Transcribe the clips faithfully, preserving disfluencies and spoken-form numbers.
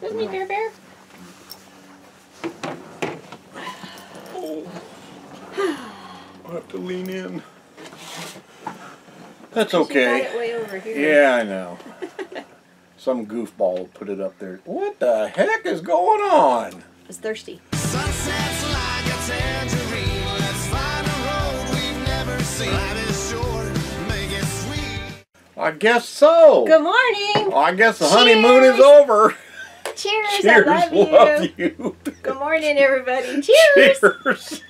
Excuse me, Bear Bear. Oh. I'll have to lean in. That's okay. You got it way over here. Yeah, I know. Some goofball put it up there. What the heck is going on? It's thirsty. Sunsets like a tangerine. Let's find a road we've never seen. Life is short, make it sweet. I guess so. Good morning. Well, I guess the Cheers. honeymoon is over. Cheers. Cheers. I love you. Love you. Good morning, everybody. Cheers. Cheers.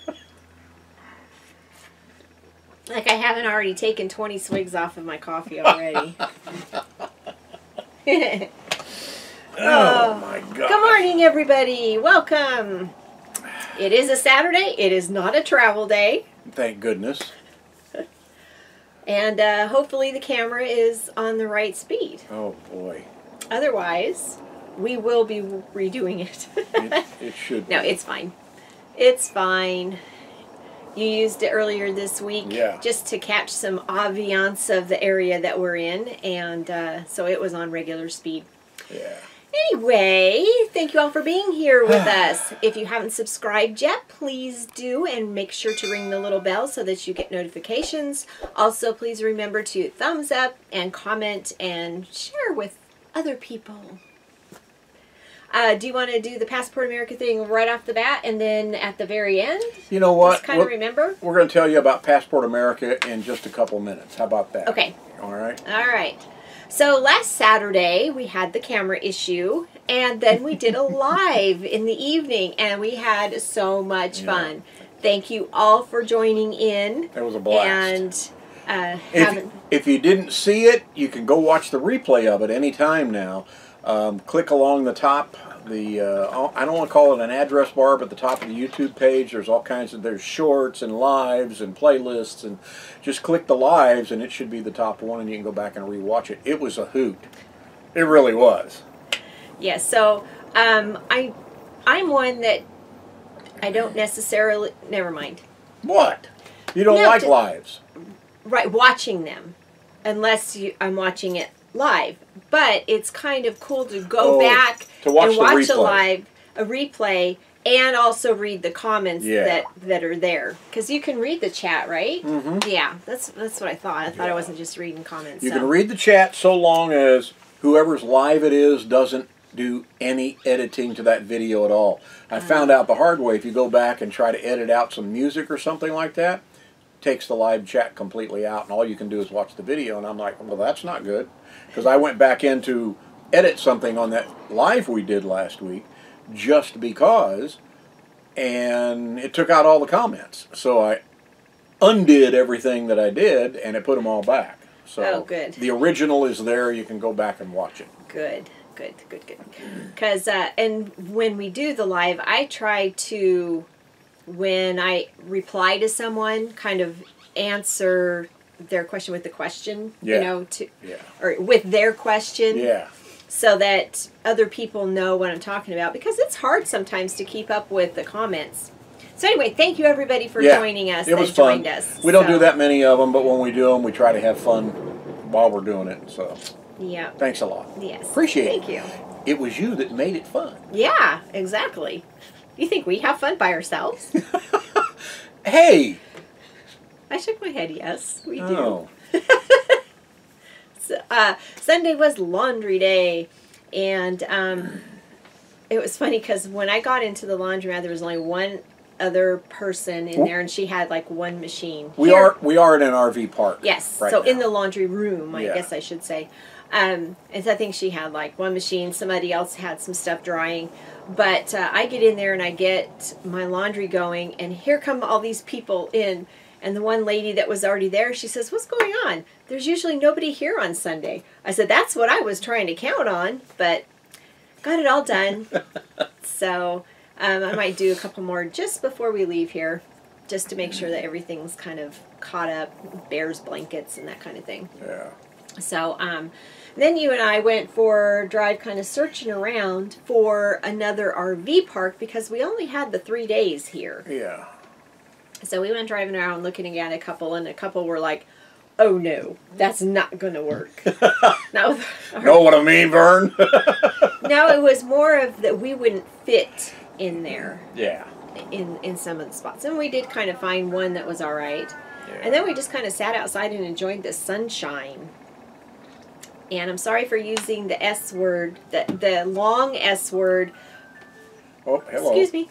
Like I haven't already taken twenty swigs off of my coffee already. oh, oh my God. Good morning, everybody. Welcome. It is a Saturday. It is not a travel day. Thank goodness. And uh, hopefully the camera is on the right speed. Oh boy. Otherwise, we will be redoing it. it, it should be. No, it's fine. It's fine. You used it earlier this week, yeah, just to catch some ambiance of the area that we're in, and uh, so it was on regular speed. Yeah. Anyway, thank you all for being here with us. If you haven't subscribed yet, please do, and make sure to ring the little bell so that you get notifications. Also, please remember to thumbs up and comment and share with other people. Uh, do you want to do the Passport America thing right off the bat, and then at the very end? You know what? Just kind of remember. We're going to tell you about Passport America in just a couple minutes. How about that? Okay. All right. All right. So last Saturday we had the camera issue, and then we did a live in the evening, and we had so much yeah. fun. Thank you all for joining in. It was a blast. And uh, if, if you didn't see it, you can go watch the replay of it anytime now. Um, click along the top, the uh, I don't want to call it an address bar, but the top of the YouTube page, there's all kinds of, there's shorts and lives and playlists, and just click the lives and it should be the top one, and you can go back and rewatch it. It was a hoot. It really was. Yeah, so um, I, I'm one that I don't necessarily, never mind. What? You don't no, like just, lives? Right, watching them, unless you, I'm watching it live, but it's kind of cool to go oh, back to watch and watch a live, a replay, and also read the comments yeah. that that are there, because you can read the chat, right? Mm-hmm. Yeah, that's that's what I thought. I yeah. thought I wasn't just reading comments. You so. can read the chat so long as whoever's live it is doesn't do any editing to that video at all. I uh, found out the hard way, if you go back and try to edit out some music or something like that, takes the live chat completely out, and all you can do is watch the video. And I'm like, well, that's not good, because I went back in to edit something on that live we did last week just because, and it took out all the comments, so I undid everything that I did, and it put them all back. So oh, good. The original is there, you can go back and watch it. Good, good, good, good. Because uh, and when we do the live, I try to, when I reply to someone, kind of answer their question with the question, yeah. you know, to yeah. or with their question, yeah, so that other people know what I'm talking about, because it's hard sometimes to keep up with the comments. So anyway, thank you everybody for yeah. joining us. It was fun. Joined us, we don't so. do that many of them, but when we do them, we try to have fun while we're doing it. So yeah, thanks a lot. Yes, appreciate it. Thank you. It was you that made it fun. Yeah, exactly. You think we have fun by ourselves? Hey! I shook my head, yes, we oh. do. So, uh, Sunday was laundry day, and um, it was funny because when I got into the laundromat, there was only one other person in there, and she had like one machine. We Here. are we are in an R V park. Yes, right so now. in the laundry room, I yeah. guess I should say. Um, and so I think she had like one machine, somebody else had some stuff drying, but uh, I get in there and I get my laundry going, and here come all these people in, and the one lady that was already there, she says, what's going on? There's usually nobody here on Sunday. I said, that's what I was trying to count on, but got it all done. So um, I might do a couple more just before we leave here, just to make sure that everything's kind of caught up, bears, blankets, and that kind of thing. Yeah. So um, then you and I went for a drive, kind of searching around for another R V park, because we only had the three days here. Yeah. So we went driving around looking at a couple, and a couple were like, oh no, that's not going to work. Not with our... Know what I mean, Vern? No, it was more of that we wouldn't fit in there. Yeah. In, in some of the spots. And we did kind of find one that was all right. Yeah. And then we just kind of sat outside and enjoyed the sunshine. And I'm sorry for using the S word, the, the long S word. Oh, hello. Excuse me.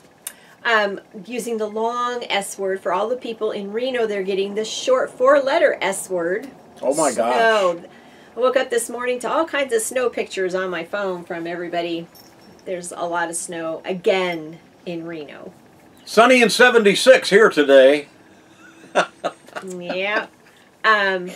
Um, using the long S word for all the people in Reno, they're getting the short four-letter S word. Oh my gosh. Snow. I woke up this morning to all kinds of snow pictures on my phone from everybody. There's a lot of snow again in Reno. Sunny and seventy-six here today. Yeah. Um,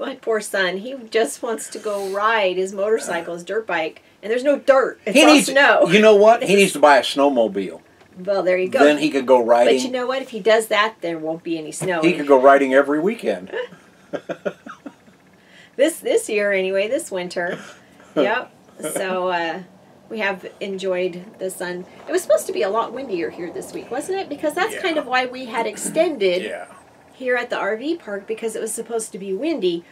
my poor son, he just wants to go ride his motorcycle, his dirt bike, and there's no dirt. It's he all needs, snow. You know what? He needs to buy a snowmobile. Well, there you go. Then he could go riding. But you know what? If he does that, there won't be any snow. He could go riding every weekend. this this year, anyway, this winter. Yep. So uh, we have enjoyed the sun. It was supposed to be a lot windier here this week, wasn't it? Because that's yeah. kind of why we had extended yeah. here at the R V park, because it was supposed to be windy.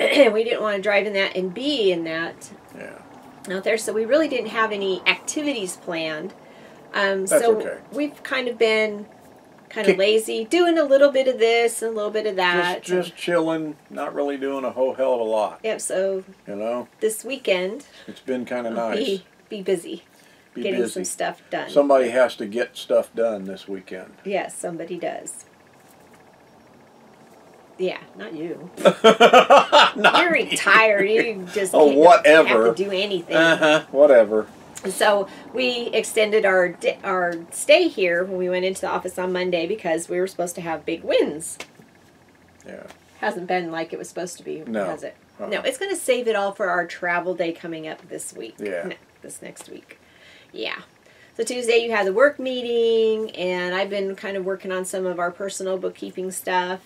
We didn't want to drive in that and be in that yeah. out there. So we really didn't have any activities planned. Um, That's so okay. we've kind of been kind of Kick. lazy, doing a little bit of this and a little bit of that. Just, just chilling, not really doing a whole hell of a lot. Yep, so you know, this weekend it's been kind of nice. Be, be busy. Be getting busy. some stuff done. Somebody has to get stuff done this weekend. Yes, somebody does. Yeah, not you. not You're retired. You, you just oh, can't, whatever. have to do anything. Uh-huh, whatever. So we extended our our stay here when we went into the office on Monday because we were supposed to have big winds. Yeah. Hasn't been like it was supposed to be, no. has it? Uh -uh. No, it's going to save it all for our travel day coming up this week. Yeah. No, this next week. Yeah. So Tuesday you had the work meeting, and I've been kind of working on some of our personal bookkeeping stuff.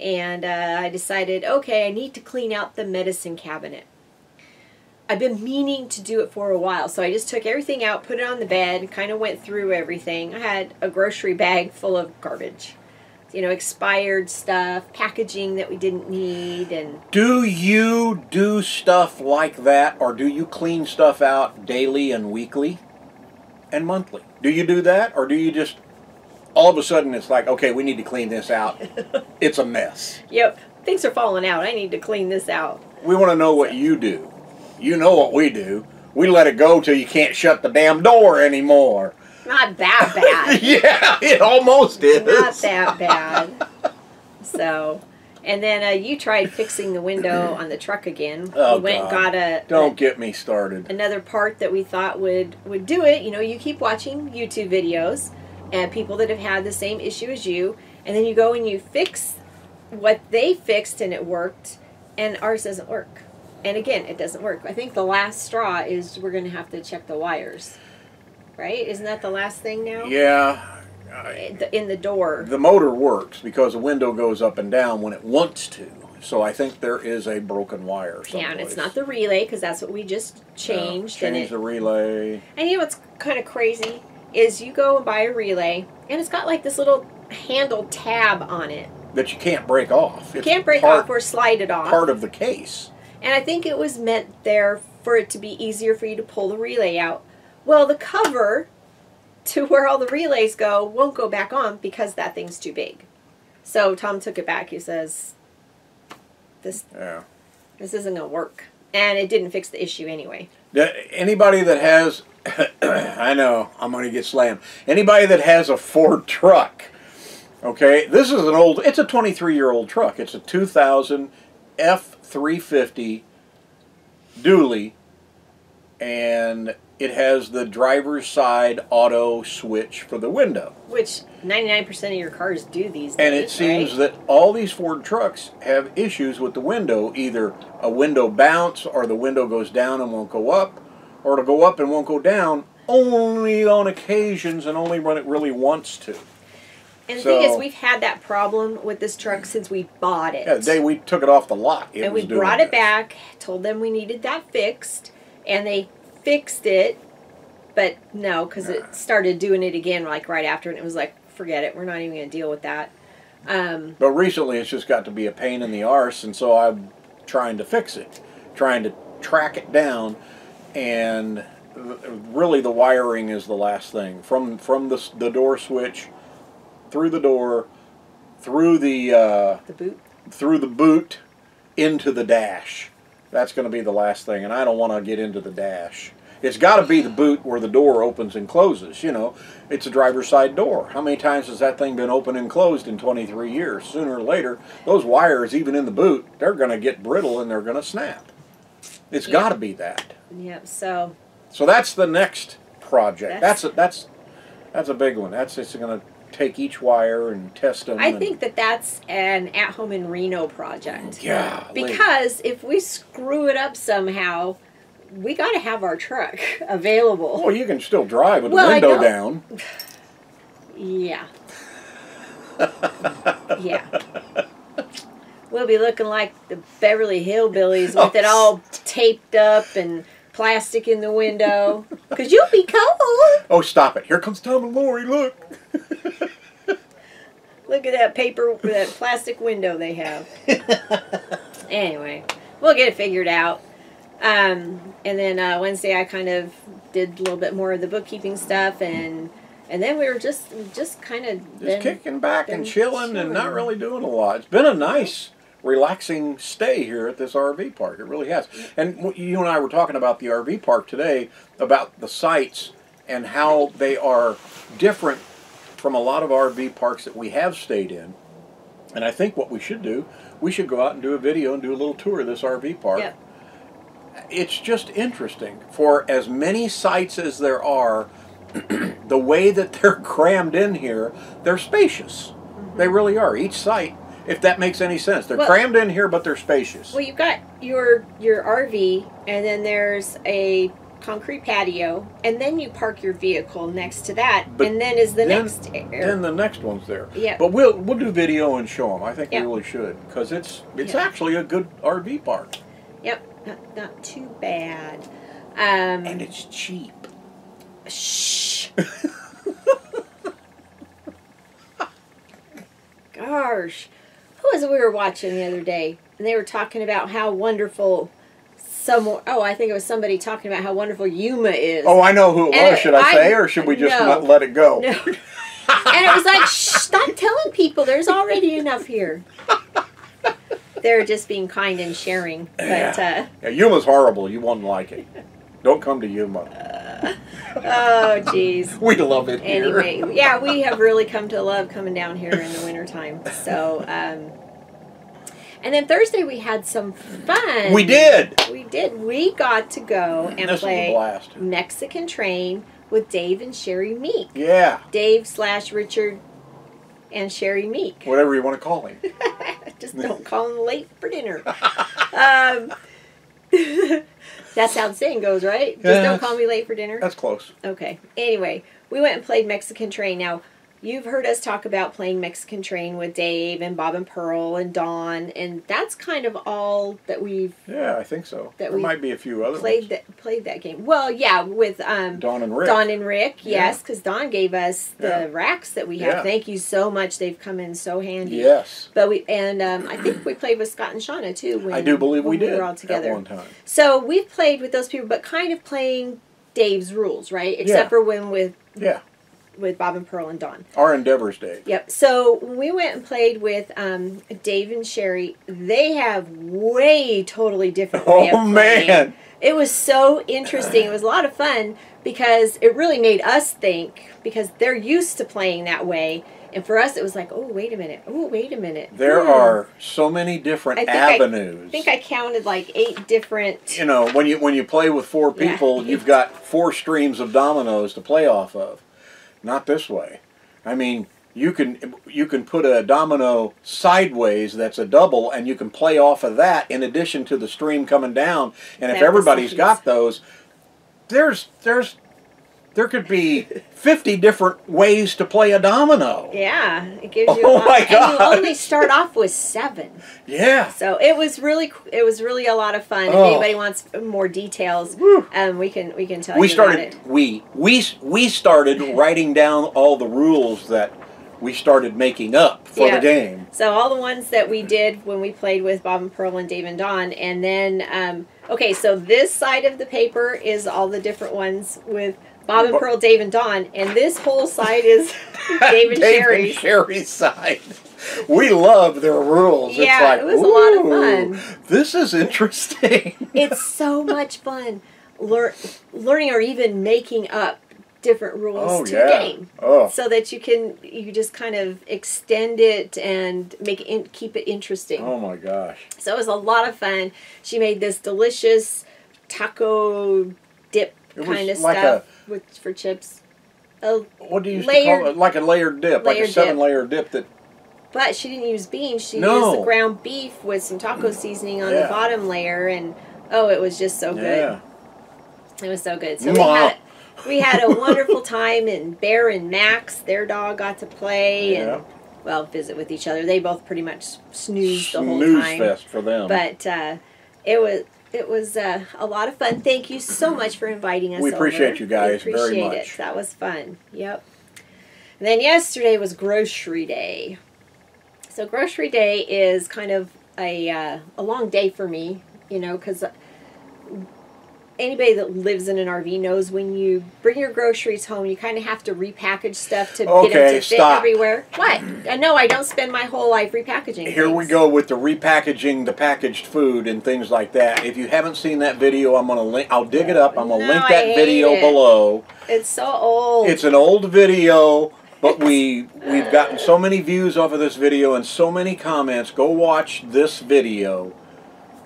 And uh, I decided, okay, I need to clean out the medicine cabinet. I've been meaning to do it for a while, so I just took everything out, put it on the bed, kind of went through everything. I had a grocery bag full of garbage, you know, expired stuff, packaging that we didn't need. And do you do stuff like that, or do you clean stuff out daily and weekly and monthly? Do you do that, or do you just all of a sudden it's like, okay, we need to clean this out. It's a mess. Yep, things are falling out. I need to clean this out. We want to know what you do. You know what we do. We let it go till you can't shut the damn door anymore. Not that bad. Yeah, it almost is. Not that bad. So, and then uh, you tried fixing the window on the truck again. Oh, we went God. got a... Don't a, get me started. Another part that we thought would, would do it. You know, you keep watching YouTube videos and people that have had the same issue as you, and then you go and you fix what they fixed and it worked, and ours doesn't work. And again, it doesn't work. I think the last straw is we're going to have to check the wires, right? Isn't that the last thing now? Yeah. In the door. The motor works because the window goes up and down when it wants to. So I think there is a broken wire someplace. Yeah, and it's not the relay because that's what we just changed. Yeah, changed the relay. And you know what's kind of crazy is you go and buy a relay, and it's got like this little handle tab on it. That you can't break off. You it's can't break part, off or slide it off. Part of the case. And I think it was meant there for it to be easier for you to pull the relay out. Well, the cover to where all the relays go won't go back on because that thing's too big. So Tom took it back. He says, this, yeah. this isn't going to work. And it didn't fix the issue anyway. Anybody that has, I know, I'm going to get slammed. Anybody that has a Ford truck, okay, this is an old, it's a twenty-three-year-old truck. It's a two thousand F three fifty Dually, and it has the driver's side auto switch for the window. Which ninety-nine percent of your cars do these days, and it seems right? that all these Ford trucks have issues with the window. Either a window bounce, or the window goes down and won't go up, or it'll go up and won't go down, only on occasions and only when it really wants to. And the so, thing is, we've had that problem with this truck since we bought it. Yeah, the day we took it off the lot. It and we brought it this. back, told them we needed that fixed, and they fixed it, but no, because nah. it started doing it again like right after, and it was like, forget it, we're not even going to deal with that. Um, but recently it's just got to be a pain in the arse, and so I'm trying to fix it, trying to track it down, and really the wiring is the last thing. From from the, the door switch, through the door, through the, uh, the boot. through the boot, into the dash. That's going to be the last thing, and I don't want to get into the dash. It's got to be the boot where the door opens and closes, you know. It's a driver's side door. How many times has that thing been open and closed in twenty-three years? Sooner or later, those wires, even in the boot, they're going to get brittle and they're going to snap. It's yep. got to be that. Yep, so... So that's the next project. That's that's a, that's, that's a big one. That's it's going to take each wire and test them. I and, think that that's an at-home in Reno project. Yeah. Because lady. if we screw it up somehow... We got to have our truck available. Well, you can still drive with well, the window down. Yeah. yeah. We'll be looking like the Beverly Hillbillies with oh. it all taped up and plastic in the window. Because you'll be cold. Oh, stop it. Here comes Tom and Lori. Look. Look at that paper, that plastic window they have. Anyway, we'll get it figured out. Um, and then uh, Wednesday I kind of did a little bit more of the bookkeeping stuff, and and then we were just just kind of just been, kicking back and chilling, chilling and not really doing a lot. It's been a nice, relaxing stay here at this R V park. It really has. And you and I were talking about the R V park today, about the sites and how they are different from a lot of R V parks that we have stayed in. And I think what we should do, we should go out and do a video and do a little tour of this R V park. Yep. It's just interesting. For as many sites as there are, the way that they're crammed in here, they're spacious. Mm-hmm. They really are. Each site, if that makes any sense, they're well, crammed in here, but they're spacious. Well, you've got your your R V, and then there's a concrete patio, and then you park your vehicle next to that, but and then is the then, next. Area. Then the next one's there. Yeah. But we'll we'll do video and show them. I think yep. we really should, because it's it's yep. actually a good R V park. Yep. Not, not too bad. Um, and it's cheap. Shh. Gosh. Who was it we were watching the other day? And they were talking about how wonderful some... Oh, I think it was somebody talking about how wonderful Yuma is. Oh, I know who it and was. It, should I, I say, or should we just no, let it go? No. And it was like, shh, stop telling people. There's already enough here. They're just being kind and sharing. But, yeah. Uh, yeah, Yuma's horrible. You won't like it. Don't come to Yuma. Uh, oh, jeez. We love it here. Anyway, yeah, we have really come to love coming down here in the wintertime. So, um, and then Thursday we had some fun. We did. We did. We got to go and this play Mexican Train with Dave and Sherry Meek. Yeah. Dave slash Richard and Sherry Meek. Whatever you want to call him. Just don't call him late for dinner. Um, that's how the saying goes, right? Just yeah, don't call me late for dinner? That's close. Okay. Anyway, we went and played Mexican Train. Now, you've heard us talk about playing Mexican Train with Dave and Bob and Pearl and Dawn, and that's kind of all that we've... Yeah, I think so. That there might be a few other played ones. That, played that game. Well, yeah, with... Um, Dawn and Rick. Dawn and Rick, yes, because yeah. Dawn gave us the yeah. racks that we have. Yeah. Thank you so much. They've come in so handy. Yes. But we And um, I think we played with Scott and Shauna, too. When, I do believe when we, we did. We were all together. At one time. So we've played with those people, but kind of playing Dave's rules, right? Except yeah. for when with... Yeah. with Bob and Pearl and Dawn. Our endeavors, Dave. Yep. So we went and played with um, Dave and Sherry. They have way totally different way of playing. Oh, man. It was so interesting. It was a lot of fun because it really made us think, because they're used to playing that way. And for us, it was like, oh, wait a minute. Oh, wait a minute. There hmm. are so many different I avenues. I think I counted like eight different... You know, when you, when you play with four people, yeah. you've got four streams of dominoes to play off of. Not this way. I mean, you can you can put a domino sideways that's a double, and you can play off of that in addition to the stream coming down. And if everybody's got those, there's there's there could be fifty different ways to play a domino. Yeah, it gives you. Oh my God! And you only start off with seven. Yeah. So it was really it was really a lot of fun. Oh. If anybody wants more details, um, we can we can tell we you started, about it. We we we started writing down all the rules that we started making up for yeah. the game. So all the ones that we did when we played with Bob and Pearl and Dave and Don, and then, um, okay, so this side of the paper is all the different ones with Bob and Pearl, Dave and Don, and this whole side is Dave and Dave Sherry. and Sherry's side. We love their rules. Yeah, it's like, it was a lot of fun. This is interesting. It's so much fun lear learning or even making up different rules oh, to yeah. the game, oh. so that you can you just kind of extend it and make it in, keep it interesting. Oh my gosh! So it was a lot of fun. She made this delicious taco dip it kind of like stuff a, with for chips. A what do you layered, call it? Like a layered dip, layered like a seven-layer dip. dip that. But she didn't use beans. She no. used the ground beef with some taco seasoning on yeah. the bottom layer, and oh, it was just so good. Yeah. It was so good. So Mwah. we had. We had a wonderful time, and Bear and Max, their dog, got to play yeah. and, well, visit with each other. They both pretty much snoozed the Snooze whole time. Fest for them. But uh, it was it was uh, a lot of fun. Thank you so much for inviting us. We appreciate over. you guys we appreciate very much. It. That was fun. Yep. And then yesterday was Grocery Day. So Grocery Day is kind of a uh, a long day for me, you know, because. Anybody that lives in an R V knows when you bring your groceries home, you kind of have to repackage stuff to okay, get them to fit stop. everywhere. What? I know I don't spend my whole life repackaging Here things. we go with the repackaging the packaged food and things like that. If you haven't seen that video, I'm gonna link. I'll dig it up. I'm gonna no, link that video it. below. It's so old. It's an old video, but we we've gotten so many views off of this video and so many comments. Go watch this video.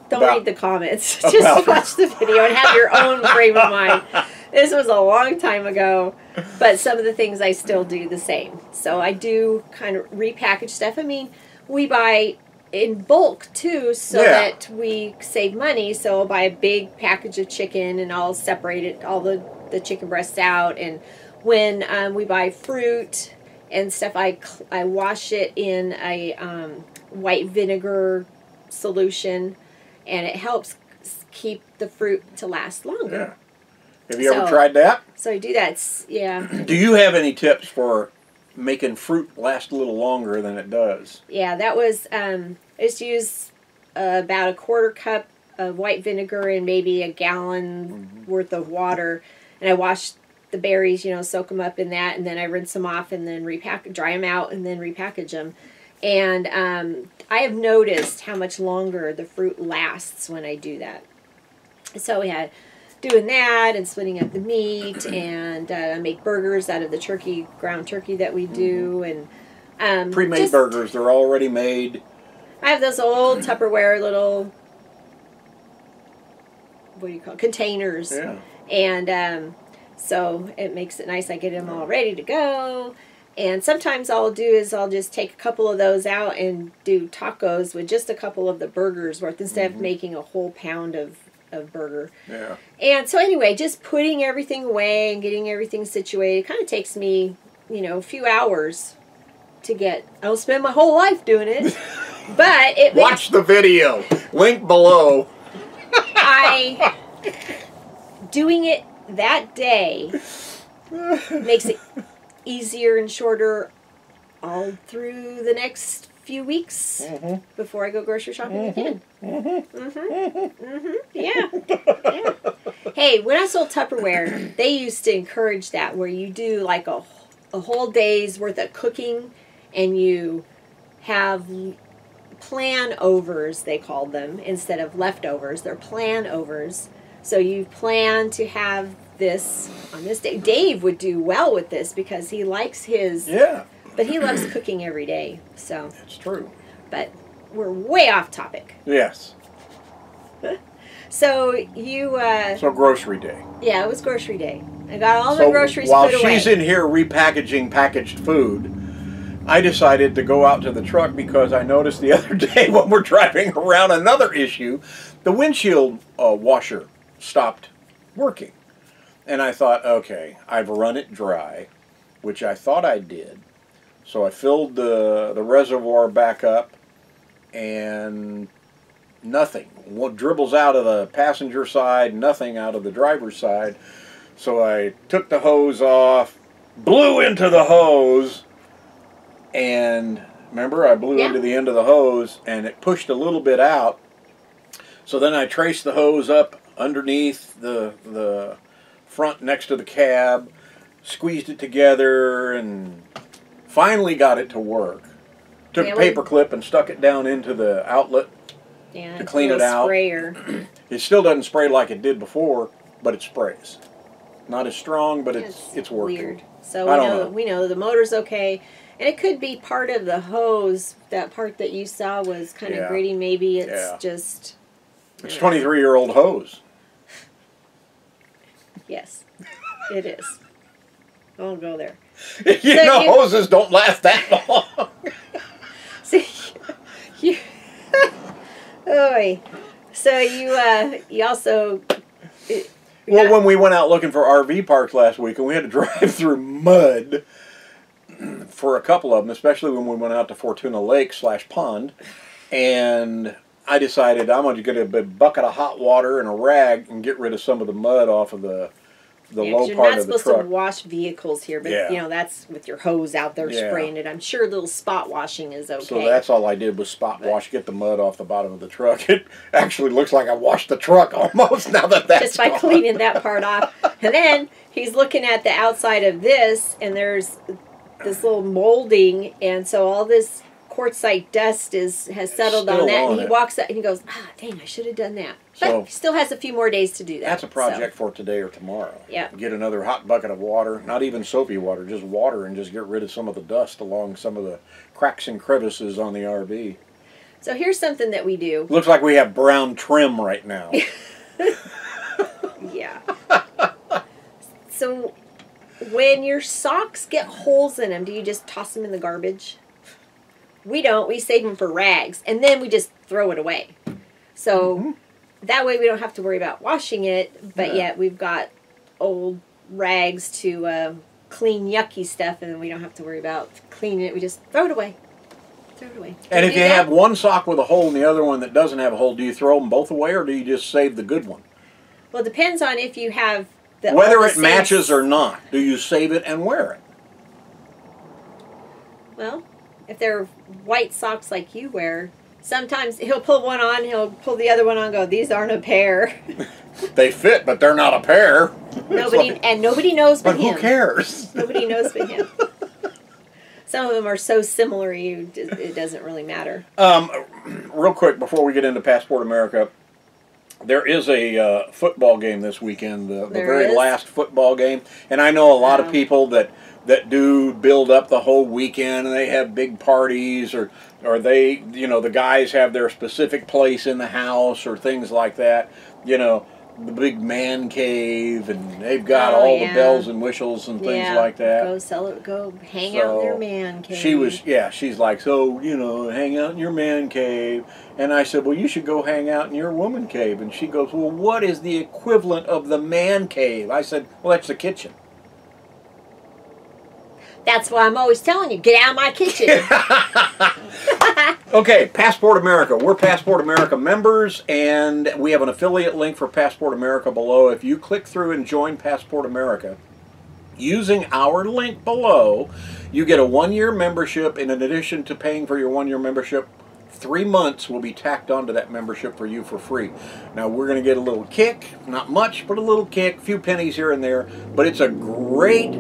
Don't about, read the comments. Just watch the video and have your own frame of mind. This was a long time ago, but some of the things I still do the same. So I do kind of repackage stuff. I mean, we buy in bulk, too, so yeah. that we save money. So I'll buy a big package of chicken, and I'll separate it, all the, the chicken breasts out. And when um, we buy fruit and stuff, I, I wash it in a um, white vinegar solution. And it helps keep the fruit to last longer. Yeah. Have you so, ever tried that? So I do that. It's, yeah. Do you have any tips for making fruit last a little longer than it does? Yeah, that was. Um, I just use uh, about a quarter cup of white vinegar and maybe a gallon mm-hmm. worth of water, and I wash the berries. You know, soak them up in that, and then I rinse them off, and then repack, dry them out, and then repackage them. And um, I have noticed how much longer the fruit lasts when I do that. So we had doing that and splitting up the meat, and I uh, make burgers out of the turkey, ground turkey that we do, and um, pre-made just, burgers. They're already made. I have those old Tupperware little what do you call it? containers, yeah. and um, so it makes it nice. I get them all ready to go. And sometimes all I'll do is I'll just take a couple of those out and do tacos with just a couple of the burgers worth instead mm-hmm. of making a whole pound of, of burger. Yeah. And so anyway, just putting everything away and getting everything situated kind of takes me, you know, a few hours to get. I don't spend my whole life doing it, but it Watch makes, the video. Link below. I, doing it that day makes it easier and shorter all through the next few weeks mm-hmm. before I go grocery shopping mm-hmm. again. Mm-hmm. Mm-hmm. Mm-hmm. Yeah. yeah. Hey, when I sold Tupperware, they used to encourage that where you do like a, a whole day's worth of cooking and you have plan overs, they called them, instead of leftovers. They're plan overs. So you plan to have this on this day. Dave would do well with this because he likes his yeah but he loves cooking every day, so that's true. But we're way off topic. Yes. So you uh so Grocery Day. Yeah, it was Grocery Day. I got all so the groceries while put away. She's in here repackaging packaged food, I decided to go out to the truck because I noticed the other day when we're driving around another issue, the windshield uh, washer stopped working. And I thought, okay, I've run it dry, which I thought I did. So I filled the, the reservoir back up, and nothing. What dribbles out of the passenger side, nothing out of the driver's side. So I took the hose off, blew into the hose, and remember I blew yeah. into the end of the hose and it pushed a little bit out. So then I traced the hose up underneath the, the front next to the cab, squeezed it together, and finally got it to work. Took yeah, a paper clip and stuck it down into the outlet yeah, to clean it out. Sprayer. It still doesn't spray like it did before, but it sprays. Not as strong, but it's it's, it's working. Weird. So we know, know we know the motor's okay, and it could be part of the hose. That part that you saw was kind yeah. of gritty. Maybe it's yeah. just. It's twenty-three-year-old hose. Yes, it is. I won't go there. You so know, you, hoses don't last that long. See, you. Oy. So you, uh, you also. It, Well, yeah. when we went out looking for R V parks last week, and we had to drive through mud for a couple of them, especially when we went out to Fortuna Lake slash pond, and I decided I'm going to get a big bucket of hot water and a rag and get rid of some of the mud off of the the yeah, low part of the truck. You're not supposed to wash vehicles here, but yeah. you know that's with your hose out there yeah. spraying it. I'm sure little spot washing is okay. So that's all I did was spot but. wash, get the mud off the bottom of the truck. It actually looks like I washed the truck almost now that that's just by gone. Cleaning that part off. And then he's looking at the outside of this, and there's this little molding, and so all this quartzite dust is has settled on that. On and he it. walks up and he goes, ah, dang, I should have done that. But so, he still has a few more days to do that. That's a project so. for today or tomorrow. Yeah. Get another hot bucket of water, not even soapy water, just water, and just get rid of some of the dust along some of the cracks and crevices on the R V. So here's something that we do. Looks like we have brown trim right now. Yeah. So when your socks get holes in them, do you just toss them in the garbage? We don't. We save them for rags, and then we just throw it away. So mm-hmm. that way we don't have to worry about washing it, but yeah. yet we've got old rags to uh, clean yucky stuff, and then we don't have to worry about cleaning it. We just throw it away. Throw it away. And if you have one sock with a hole and the other one that doesn't have a hole, do you throw them both away, or do you just save the good one? Well, it depends on if you have the whether it matches or not. Do you save it and wear it? Well, if they're white socks like you wear, sometimes he'll pull one on, he'll pull the other one on and go, these aren't a pair. They fit, but they're not a pair. Nobody like, And nobody knows but, but him. Who cares? Nobody knows but him. Some of them are so similar, you it doesn't really matter. Um, real quick, before we get into Passport America, there is a uh, football game this weekend, the, the very is. last football game. And I know a lot wow. of people that... that do build up the whole weekend, and they have big parties, or or they, you know, the guys have their specific place in the house, or things like that. You know, the big man cave, and they've got oh, all yeah. the bells and whistles and things yeah. like that. Go sell it, go hang so out in their man cave. She was, yeah, she's like, so, you know, hang out in your man cave. And I said, well, you should go hang out in your woman cave. And she goes, well, what is the equivalent of the man cave? I said, well, that's the kitchen. That's why I'm always telling you, get out of my kitchen. Okay, Passport America. We're Passport America members, and we have an affiliate link for Passport America below. If you click through and join Passport America, using our link below, you get a one-year membership. And in addition to paying for your one-year membership, three months will be tacked onto that membership for you for free. Now, we're going to get a little kick. Not much, but a little kick. A few pennies here and there. But it's a great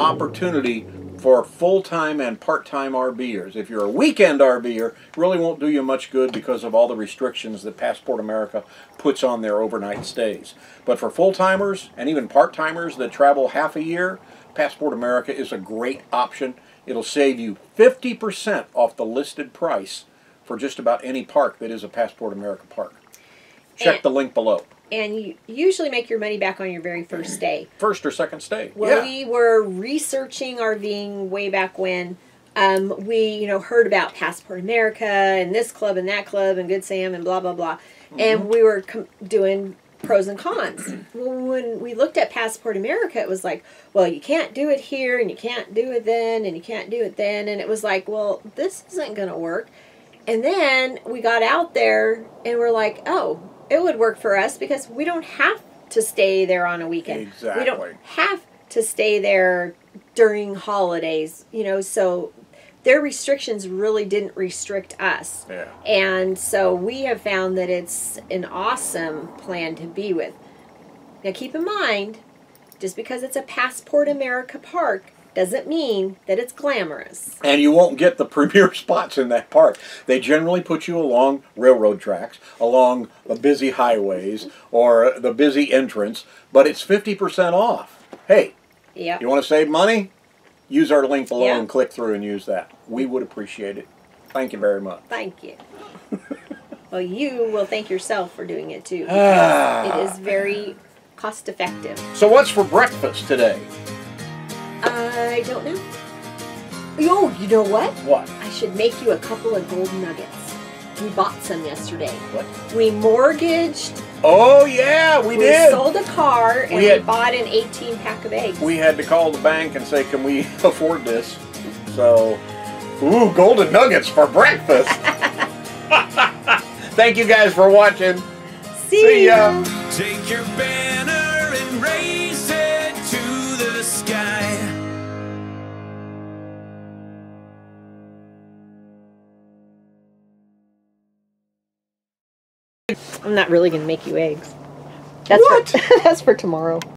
opportunity for full-time and part-time RVers. If you're a weekend RVer, really won't do you much good because of all the restrictions that Passport America puts on their overnight stays. But for full-timers and even part-timers that travel half a year, Passport America is a great option. It'll save you fifty percent off the listed price for just about any park that is a Passport America park. Check and, the link below. And you usually make your money back on your very first day. First or second stay. Well, yeah. we were researching RVing way back when. Um, we, you know, heard about Passport America and this club and that club and Good Sam and blah, blah, blah. Mm-hmm. And we were com doing pros and cons. When we looked at Passport America, it was like, well, you can't do it here, and you can't do it then, and you can't do it then. And it was like, well, this isn't going to work. And then we got out there, and we're like, oh, it would work for us because we don't have to stay there on a weekend. Exactly. We don't have to stay there during holidays, you know, so their restrictions really didn't restrict us. Yeah. And so we have found that it's an awesome plan to be with. Now keep in mind, just because it's a Passport America park doesn't mean that it's glamorous. And you won't get the premier spots in that park. They generally put you along railroad tracks, along the busy highways, or the busy entrance, but it's fifty percent off. Hey, yep. You want to save money? Use our link below, yep, and click through and use that. We would appreciate it. Thank you very much. Thank you. Well, you will thank yourself for doing it too, because it is very cost effective. So what's for breakfast today? I don't know. Oh, you know what? What? I should make you a couple of gold nuggets. We bought some yesterday. What? We mortgaged. Oh, yeah, we, we did. We sold a car and we, had, we bought an eighteen pack of eggs. We had to call the bank and say, can we afford this? So, ooh, golden nuggets for breakfast. Thank you guys for watching. See, See ya. ya. Take your banner and raise it to the sky. I'm not really going to make you eggs. That's what? For, that's for tomorrow.